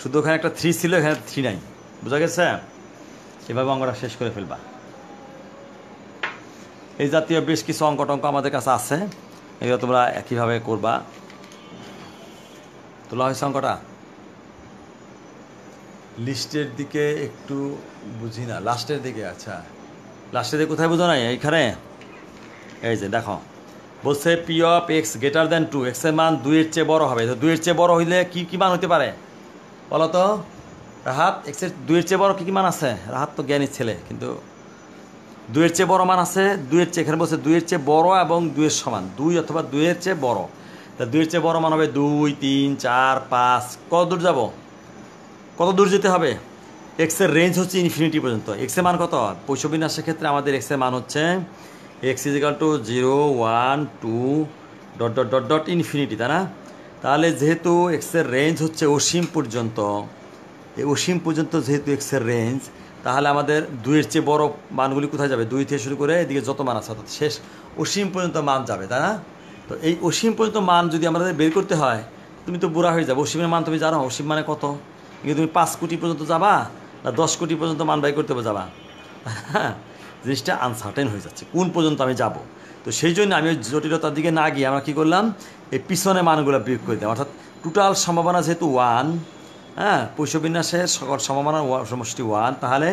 শুধু ওখানে একটা থ্রি ছিল এখানে থ্রি নাই বুঝা গেছে এভাবে অঙ্কটা শেষ করে ফেলবা এই জাতীয় বেশ কিছু অঙ্ক টঙ্ক আমাদের কাছে আছে এগুলো তোমরা একইভাবে করবা তোলা হয়েছে অঙ্কটা লিস্টের দিকে একটু বুঝি না লাস্টের দিকে আচ্ছা लास्टे देखो था बुझो ना ये इखरे ऐसे देखो बोलते p of x greater than two x मान दो इच्छे बड़ो होगे तो दो इच्छे बड़ो होइले की की मान होते पारे बोलो तो राहत x दो इच्छे बड़ो की की मान आसे राहत तो ज्ञानी छिले किंतु दो इच्छे बड़ो मान आसे दो इच्छे इखरे बोलते दो इच्छे बड़ो एवं दो এর সমান দুই অথবা দু এর চেয়ে বড় তো দু এর চেয়ে বড় মান হবে দুই তিন চার পাঁচ কত দূর যাব কত দূর যেতে হবে x এর রেঞ্জ হচ্ছে ইনফিনিটি পর্যন্ত x এর মান কত পৌষ্যবিন্যাসের ক্ষেত্রে আমাদের x এর মান হচ্ছে x = zero one two dot dot dot dot infinity তাই না তাহলে যেহেতু x এর রেঞ্জ হচ্ছে অসীম পর্যন্ত এই অসীম পর্যন্ত যেহেতু x এর রেঞ্জ তাহলে আমাদের দুই এর চেয়ে বড় মানগুলি কোথায় যাবে দুই থেকে শুরু করে এদিকে যত মান আছে তত শেষ অসীম পর্যন্ত মান যাবে তাই না তো এই অসীম পর্যন্ত মান যদি আমরা বের করতে হয় তুমি তো বুড়া হয়ে যাবে অসীমের মান তুমি জানো অসীম মানে কত কিন্তু তুমি পাঁচ কোটি পর্যন্ত যাবা ना दस कोटी पर्यंत मान बाई करते जाबा जिनिसटा आनसार्टेन हो जाच्छे कोन पर्यंत आमी जाबो तो सेइजन्य आमी जटिलतार दिके ना गिये आमरा कि करलाम ए पिछने मानगुलो बियोग करे दिलाम अर्थात टोटाल सम्भावना जेहेतु वन हाँ पौष्यविन्यासेर सकल सम्भावना समष्टि वन ताहले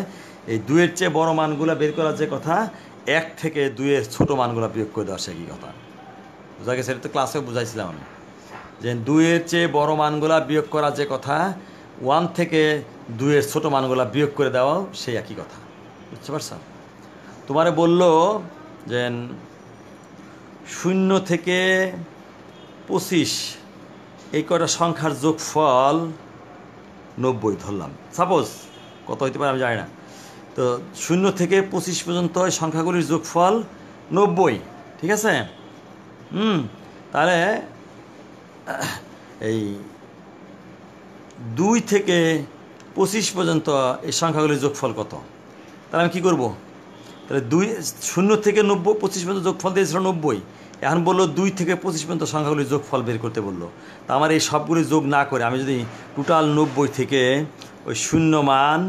ए दुई एर चेये बड़ मानगुलो बेर करार जे कथा एक थेके दुई एर छोटो मानगुलो बियोग करे देওয়ার सेই कथा बुझा गेছে এটা তো ক্লাসে বুঝাইছিলাম আমি যে দুই এর চেয়ে বড় মানগুলো বিয়োগ করার যে কথা ওয়ান থেকে দুই এর ছোট মানগুলা বিয়োগ করে দাও সেই একই কথা বুঝতে পারছো তোমারে বলল যে শূন্য থেকে পঁচিশ এই কয়টা সংখ্যার যোগফল নব্বই ধরলাম সাপোজ কত হইতে পারে আমি জানি না তো শূন্য থেকে পঁচিশ পর্যন্ত এই সংখ্যাগুলির যোগফল নব্বই ঠিক আছে হুম তাহলে এই দুই থেকে পঁচিশ পর্যন্ত এই সংখ্যাগুলির যোগফল কত তাহলে আমি কি করব তাহলে দুই শূন্য থেকে নব্বই পঁচিশ পর্যন্ত যোগফল দিয়েছিল নব্বই এখন বললো দুই থেকে পঁচিশ পর্যন্ত সংখ্যাগুলির যোগফল বের করতে বললো তো আমার এই সবগুলি যোগ না করে আমি যদি টোটাল নব্বই থেকে ওই শূন্য মান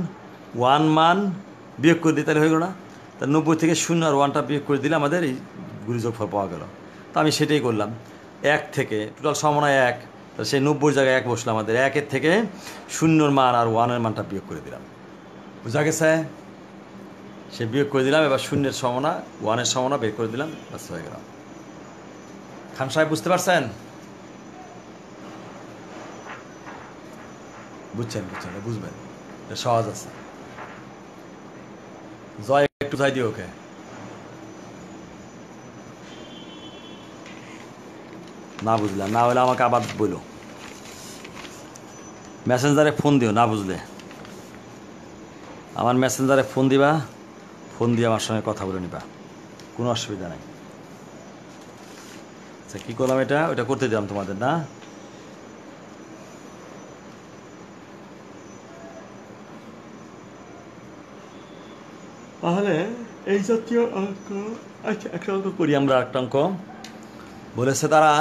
ওয়ান মান বিয়োগ করে দিই তাহলে হয়ে গেল না তাহলে নব্বই থেকে শূন্য আর ওয়ানটা বিয়োগ করে দিলে আমাদের এই গুণিতক ফল পাওয়া গেল। তো আমি সেটাই করলাম, এক থেকে টোটাল সমন্বয় এক, সেই নব্বই জায়গায় এক বসলো আমাদের, একের থেকে শূন্যর মান আর ওয়ানের মানটা বিয়োগ করে দিলাম, বুঝা গেছে? সে বিয়োগ করে দিলাম, এবার শূন্যের সমনা ওয়ানের সমনা বের করে দিলাম, ব্যস্ত হয়ে গেলাম। খান সাহেব বুঝতে পারছেন? বুঝছেন বুঝছেন বুঝবেন, সহজ আছে। জয় একটু যাই দিও ওকে। না বুঝলে, না হলে আমাকে আবার বলো, মেসেঞ্জারে ফোন দিও। না বুঝলে আমার মেসেঞ্জারে ফোন দিবা, ফোন দিয়ে আমার সঙ্গে কথা বলে নিবা, কোনো অসুবিধা নাই। আচ্ছা কী করলাম, এটা ওটা করতে দিলাম তোমাদের, না তাহলে এই জাতীয় অঙ্ক। আচ্ছা একটা অঙ্ক করি আমরা, একটা অঙ্ক বলেছে তারা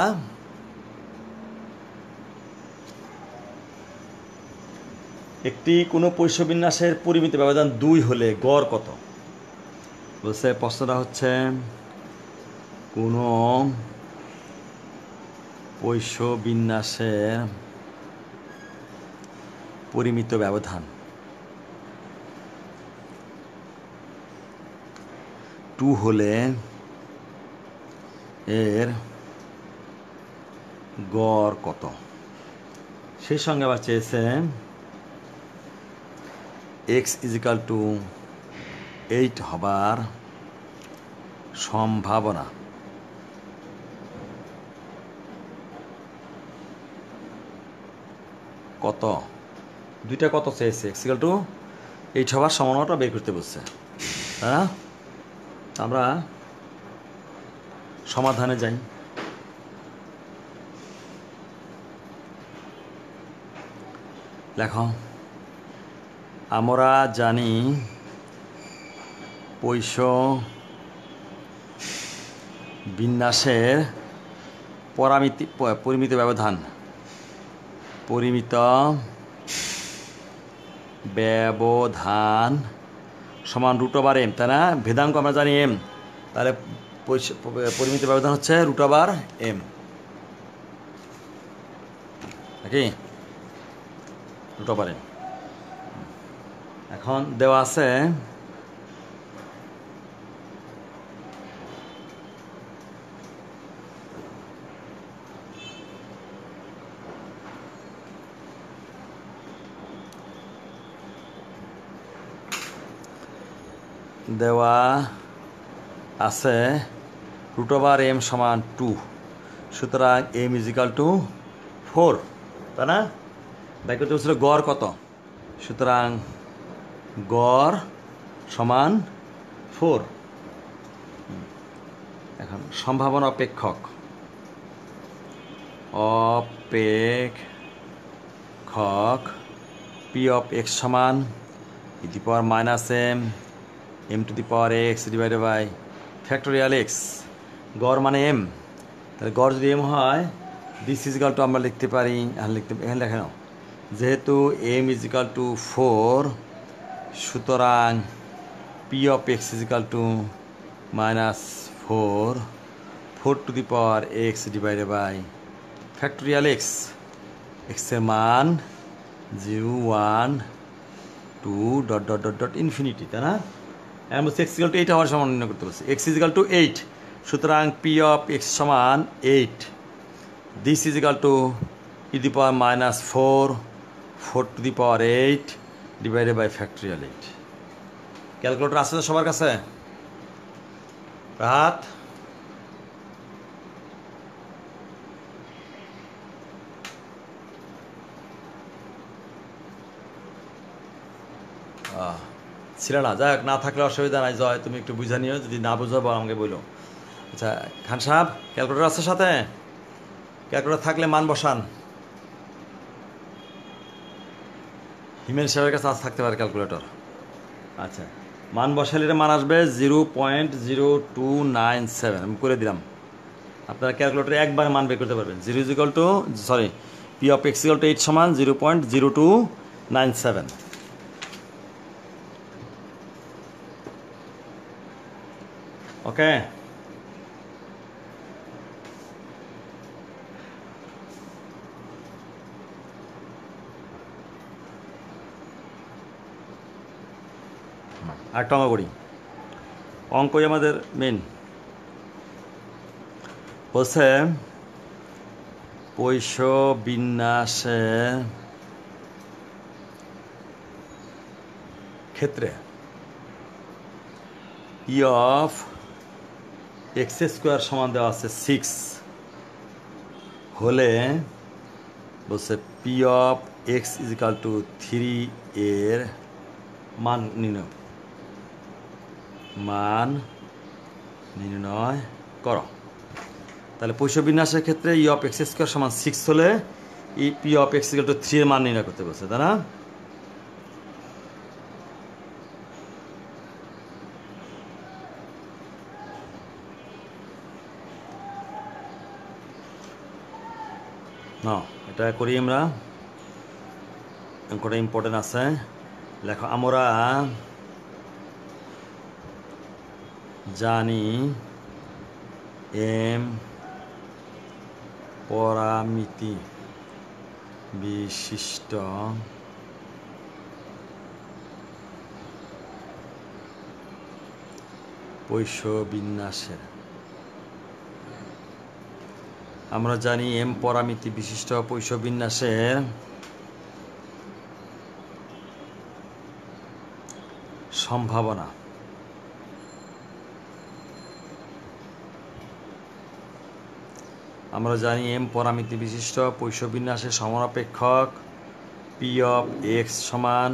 একটি কোনো পরিসবিন্যাসের পরিমিত ব্যবধান দুই হলে গড় কত? বলছে প্রশ্নটা হচ্ছে কোনো পরিসবিন্যাসের পরিমিত ব্যবধান টু হলে এর গড় কত? সেই সঙ্গে আবার চেয়েছে এক্স ইজিক্যাল টু এইট হবার সম্ভাবনা। কত দুইটা কত চেয়েছে, এক্স ইজিক্যাল টু এইট হবার সম্ভাবনাটা বের করতে বলছে। হ্যাঁ আমরা সমাধানে যাই। লেখো, আমরা জানি পরিসবিন্যাসের পরামিতি পরিমিত ব্যবধান পরিমিত ব্যবধান সমান রুট ওভার এম, তাই না? ভেদাঙ্ক আমরা জানি এম, তাহলে পরিমিত ব্যবধান হচ্ছে রুট ওভার এম, নাকি রুট ওভার এম। এখন দেওয়া আছে দেওয়া আছে রুট ওভার এম সমান টু, সুতরাং এম ইজিক্যাল টু ফোর, তাই না? বাই করতে বলছিল গড় কত, সুতরাং গড় সমান ফোর। এখন সম্ভাবনা অপেক্ষক অপেক্ষক পি অফ এক্স সমান ই to the power minus M M to the power x divided by factorial X, গড় মানে এম, তাহলে গড় যদি এম হয় দিস ইজিক্যাল টু আমরা লিখতে পারি, লিখতে এখানে লেখা নাও, যেহেতু এম ইজিক্যাল টু ফোর সুতরাং P of x is equal to minus four four to the power x divided by factorial X, এক্সের মান zero one two dot dot dot dot infinity, তাই না? এমন বলছি এক্স ইজিক্যাল টু এইট হওয়ার সমান নির্ণয় করতে বলছি, এক্স ইজিক্যাল টু এইট, সুতরাং পি অফ এক্স সমান eight, this equal to e the power minus four four to the power eight divided by factorial eight. Calculator আছে তো সবার কাছে? রাত ছিল না, যাই হোক, না থাকলে অসুবিধা নাই। জয় তুমি একটু বুঝা নিও, যদি না বুঝাবো আমাকে বলো। আচ্ছা খান সাহেব ক্যালকুলেটর আছে সাথে? ক্যালকুলেটর থাকলে মান বসান। হিমেল সাহেবের কাছে আজ থাকতে পারে ক্যালকুলেটর। আচ্ছা মান বসালের মান আসবে zero point zero two nine seven, আমি করে দিলাম। আপনারা ক্যালকুলেটরে একবার মান বের করতে পারবেন। Zero is equal to sorry P of x is equal to eight সমান zero point zero two nine seven. Okay आठ टाका করে। অঙ্কই আমাদের মেন। বলছে পয়স বিন্যাসে ক্ষেত্রে ই অফ এক্স স্কোয়ার সমান দেওয়া আছে সিক্স হলে বলছে P of x is equal to three এর মান নির্ণয় মান নির্ণয় কর। তাহলে পয়স বিন্যাসের ক্ষেত্রে ই অফ এক্স স্কোয়ার সমান সিক্স হলে E P of x equal to three এর মান নির্ণয় করতে বলছে, তাই না? না এটা করি আমরা, অঙ্কটা ইম্পর্টেন্ট আছে। লেখো আমরা জানি এম পরামিতি বিশিষ্ট পয়স বিন্যাসের আমরা জানি এম পরামিতি বিশিষ্ট পয়স বিন্যাসের সম্ভাবনা আমরা জানি এম পরামিতি বিশিষ্ট পয়স বিন্যাসের সমানপেক্ষক পি অফ এক্স সমান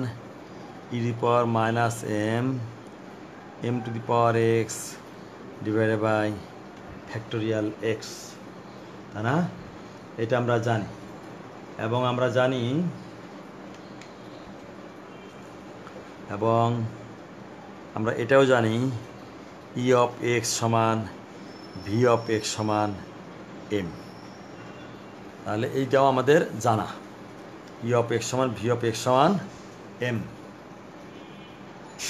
ই to the power minus M M to the power x divided by factorial x, তাই না? এটা আমরা জানি। এবং আমরা জানি এবং আমরা এটাও জানি ই অফ এক্স সমান ভি অফ এক্স সমান এম। তাহলে এইটাও আমাদের জানা, ই অফ এক্স সমান ভি অফ এক্স সমান এম,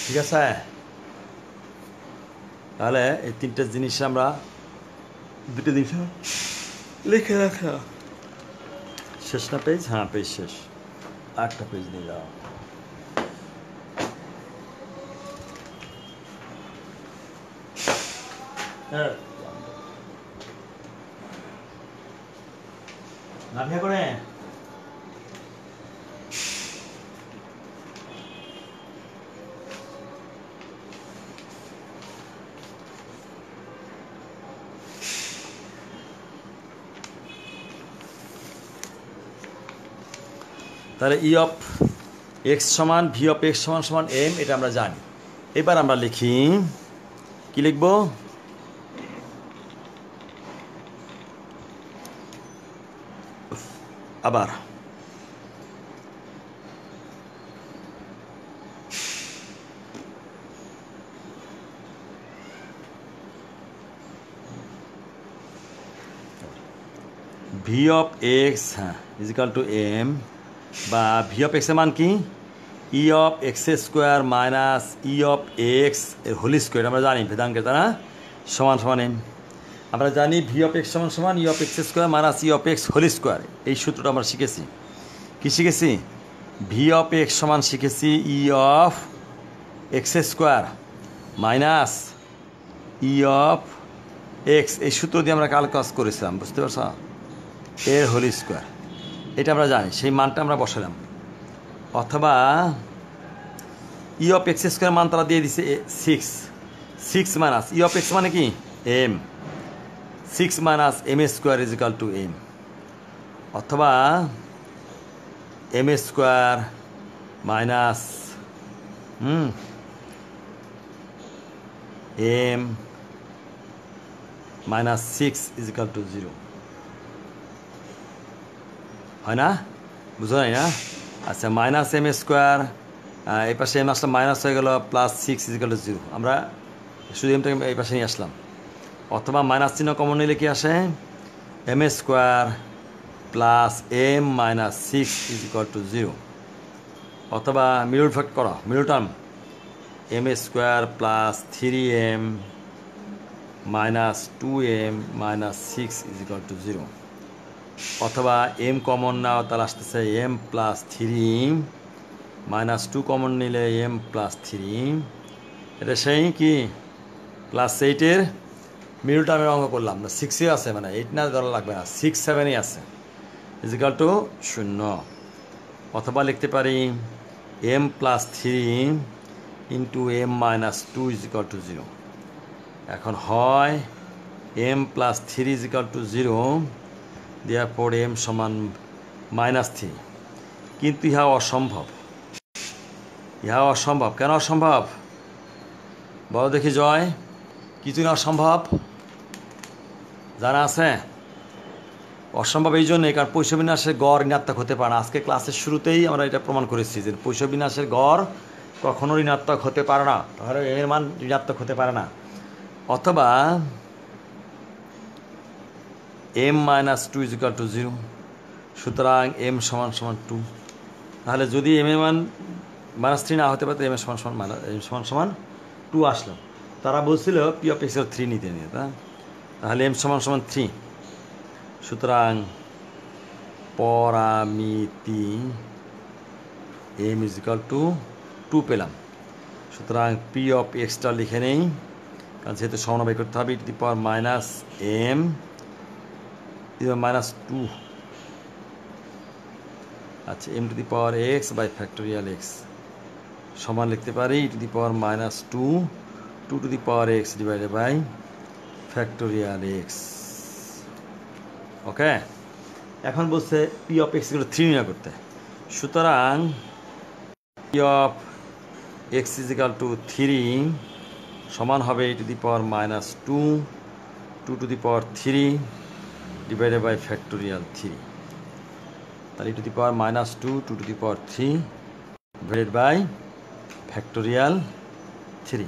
ঠিক আছে? তাহলে এই তিনটে জিনিস আমরা দুটো জিনিস লিখে রাখা শেষ না পেজ? হ্যাঁ পেজ শেষ, আটটা পেজ নিয়ে যাও। নাভিয়া করে তাহলে ই অফ এক্স সমান ভি অফ এক্স সমান সমান এম, এটা আমরা জানি। এবার আমরা লিখি, কি লিখব? আবার ভি অফ এক্স হ্যাঁ ইজ ইকাল টু এম বা ভি অফ এক্সের মান কি? E of x square minus E of x এর হোল স্কোয়ার, আমরা জানি ভেদাঙ্কের, তারা সমান সমান এম। আমরা জানি ভি অফ এক্স সমান সমান E of x square minus E of x whole square. এই সূত্রটা আমরা শিখেছি। কি শিখেছি? ভি অফ এক্স সমান শিখেছি E of x square minus E of x, এই সূত্র দিয়ে আমরা কাল কাজ করেছিলাম, বুঝতে পারছ? এর হোল স্কোয়ার, এটা আমরা জানি, সেই মানটা আমরা বসালাম। অথবা ই অফ এক্স স্কোয়ার মান তারা দিয়ে দিছে six, six minus E of x মানে কি? M, six minus M square is equal to M. অথবা M square minus hmm M minus six is equal to zero, হয় না? বুঝো নাই না? আচ্ছা, মাইনাস এম স্কোয়ার, এই পাশে এম আসলাম, মাইনাস হয়ে গেল, plus six is equal to zero, আমরা শুধু এমটাকে এই পাশে নিয়ে আসলাম। অথবা মাইনাস চিহ্ন কমন নিলে কি আসে? M square plus M minus six is equal to zero. অথবা মিডল ফ্যাক্ট করো, middle term, M square plus three M minus two M minus six is equal to zero. অথবা এম কমন নাও, তাহলে আসতেছে M plus three, minus two common নিলে M plus three এটা সেই কি ক্লাস এইট এর মিডল টার্মের অঙ্ক করলাম না, সিক্স এ আছে মানে এইট না ধরা লাগবে না, সিক্স সেভেনই আছে ইজ ইকুয়াল টু শূন্য। অথবা লিখতে পারি M plus three into M minus two is equal to zero. এখন হয় M plus three is equal to zero দেওয়ার পর এম সমান মাইনাস থ্রি, কিন্তু ইহা অসম্ভব, ইহা অসম্ভব। কেন অসম্ভব বলো দেখি জয়? কিছু না অসম্ভব জানা আছে? অসম্ভব এই জন্যে কারণ পৈশবিনাশের গড় ঋণাত্মক হতে পারে না। আজকে ক্লাসের শুরুতেই আমরা এটা প্রমাণ করেছি যে পৈশবিনাশের গড় কখনো ঋণাত্মক হতে পারে না, তাহলে এর মান ঋণাত্মক হতে পারে না। অথবা M minus two is equal to zero, সুতরাং এম সমান সমান টু। তাহলে যদি এম এর মান মাইনাস থ্রি না হতে পারে এম এর সমান সমান মাইনাস এম সমান সমান টু আসলো। তারা বলছিল পি অফ এক্স এর থ্রি নিতে নিয়ে, তাহলে এম সমান সমান থ্রি, সুতরাং পরামিতি M is equal to two পেলাম। সুতরাং পি অফ এক্সটা লিখে নেই, কারণ যেহেতু সমন্বয় করতে হবে। E to the power minus M minus two, আচ্ছা M to the power X by factorial X সমান লিখতে পারি e to the power minus two two to the power x divided by factorial X. Okay, এখন বলছে P of এক্সগুলো three নির্ণয় করতে, সুতরাং P of x is equal to three সমান হবে ই to the power minus two two to the power three divided by factorial three. তাহলে ই to the power minus two two to the power three divided by factorial three.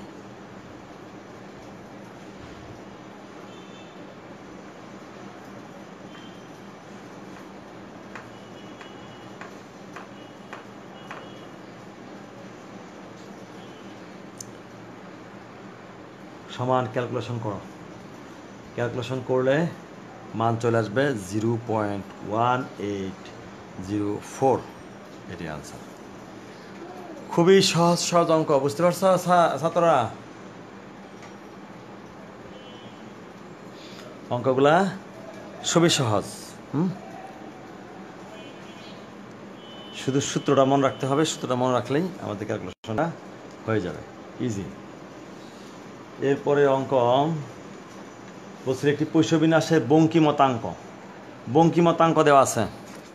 সমান calculation করো, calculation করলে মান চলে আসবে zero point one eight zero four, এটি answer. খুবই সহজ সহজ অঙ্ক, বুঝতে পারছ ছাত্ররা? অঙ্কগুলা খুবই সহজ, হুম, শুধু সূত্রটা মনে রাখতে হবে, সূত্রটা মনে রাখলেই আমাদের ক্যালকুলেশনটা হয়ে যাবে ইজি। এরপরে অঙ্ক বলছিল একটি পৈশবিনাশের বঙ্কিমতাঙ্ক, বঙ্কিমতাঙ্ক দেওয়া আছে,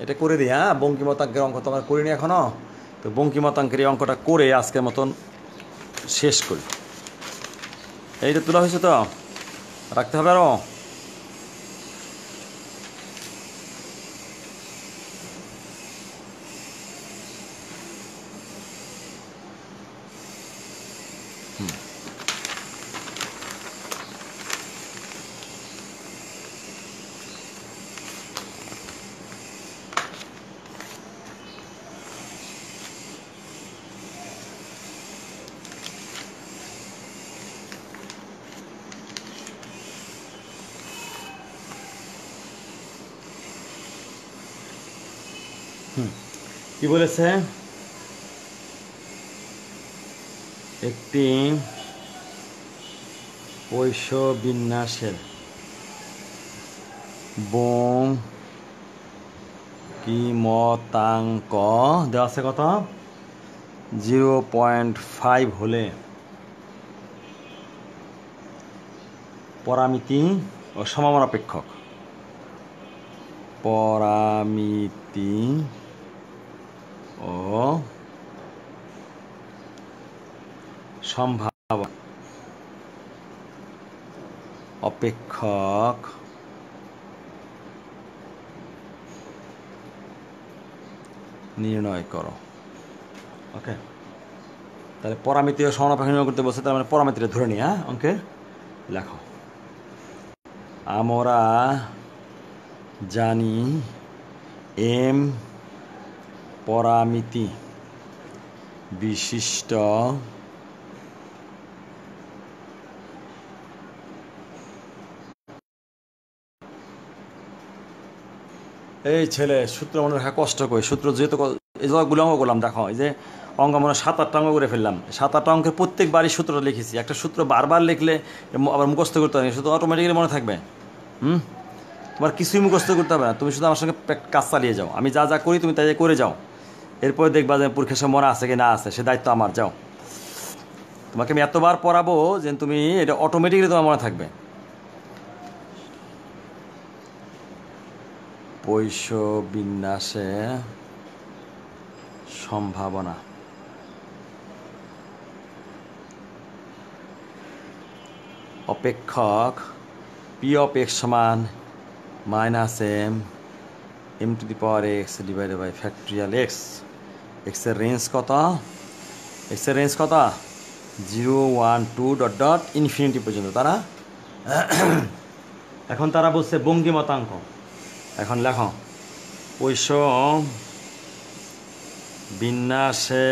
এটা করে দিই। হ্যাঁ, বঙ্কিমতাঙ্কের অঙ্ক তো আমরা করিনি এখনও, তো বঙ্কিমতাঙ্কের এই অঙ্কটা করে আজকের মতন শেষ করি। এইটা তোলা হয়েছে তো, রাখতে হবে আরও। কি বলেছে? একটি পৈশবিন্যাসের বঙ্কিমতাঙ্ক দেওয়া আছে কত, জিরো পয়েন্ট ফাইভ হলে পরামিতি ও সমমানাপেক্ষক, পরামিতি ও সম্ভাবনা অপেক্ষক নির্ণয় করো। ওকে, তাহলে পরামিতি ও সমমানাপেক্ষক নির্ণয় করতে বলছে, তার মানে পরামিতিটা ধরে নিয়ে অঙ্কে লেখো। আমরা জানি এম পরামিতি বিশিষ্ট এই ছেলে সূত্র মনে রাখা কষ্ট করে, সূত্র যেহেতু এই যতগুলো অঙ্ক করলাম দেখো, এই যে अंग मैं सात आठटा अंग कर फिलल सात आठटा अंक प्रत्येक बार सूत्र लिखे एक सूत्र बार बार लिखले आबार मुखस्त करते हैं सूत्र अटोमेटिकली मने थाकबे तुम्हार किछुई मुखस्त करते होबे ना तुम शुधु आमार संगे काज चालिये जाओ आमी जा जा करी तुम ताई करे जाओ एरपर देखबा जे परीक्षार मने आछे कि ना आछे से दायित्व आमार जाओ तुम्हें मैं एत बार पढ़ाबो जे तुम एटा अटोमेटिकली तुम्हार मने थाकबे पैशोविन्यासे सम्भावना अपेक्षक पी अफ एक्स समान minus M M to the power x divided by factorial x एक्सर रेंज कत एक्सर रेंज कत zero one two dot dot infinity पर्यन्त तारा एखन तारा बोलछे बंगिमतांक एखन लेखो पैशो विन्यासे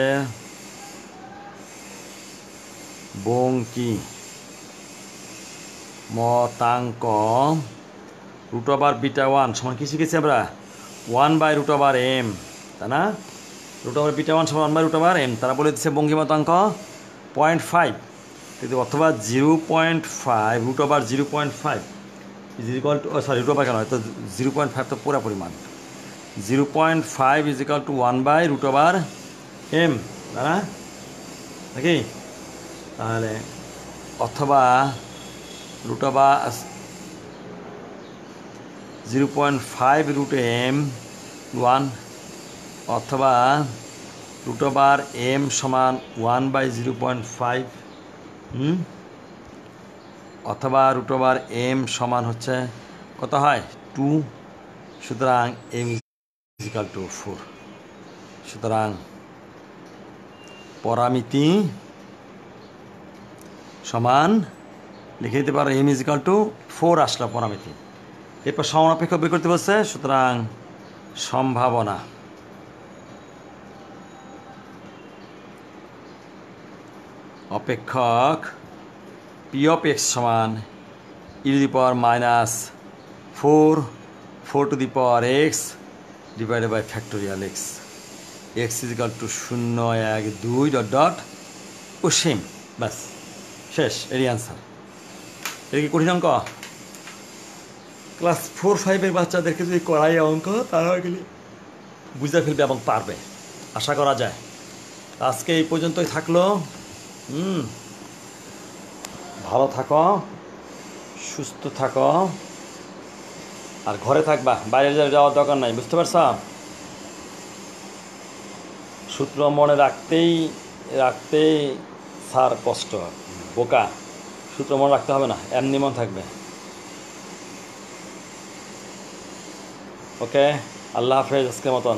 बंकी मतांक रूट ओवर बीटा वन समान कि शिखे one by root over M तना रूट ओवर बीटा वन समान one by root over M तारा बोले दिच्छे बंगी मतांक पॉइंट फाइव तो अथवा zero point five root over zero point five is equal to sorry root over क्या तो जिरो पॉइंट फाइव तो पूरा परिमाण zero point five is equal to one by root over M तना नाकि अथवा root over zero point five root M one अथवा root over M समान one by zero point five अथवा रूट ओवर एम समान होच्छे कत है टू सूतरां M is equal to four सूतरां परामिति समान लिखे दीते M is equal to four आसल परामिति एरपर समानापेक्ष बेर करते बोलछे सूतरां सम्भावना अपेक्षक पी अफ एक्स समान e to the power minus four four to the power x divided by factorial x x is equal to शून्य एक दुई डट डट असीम बस शेष एरि आंसर ये कठिन अंक क्लास फोर फाइवर बच्चा देखे जो कराई अंक तेल बुझे फिले और पारे आशा करा जाए आज के पर्यंत थकल भलो थको सुस्थ थको और घरे थकबा बाहर जाओयार दरकार नहीं बुझते पारछ सूत्र मने रखते ही रखते सार कष्ट बोका सूत्र मन रखते हैं ना एमनी मन थकबे ओके अल्लाह हाफेज इसके मतन।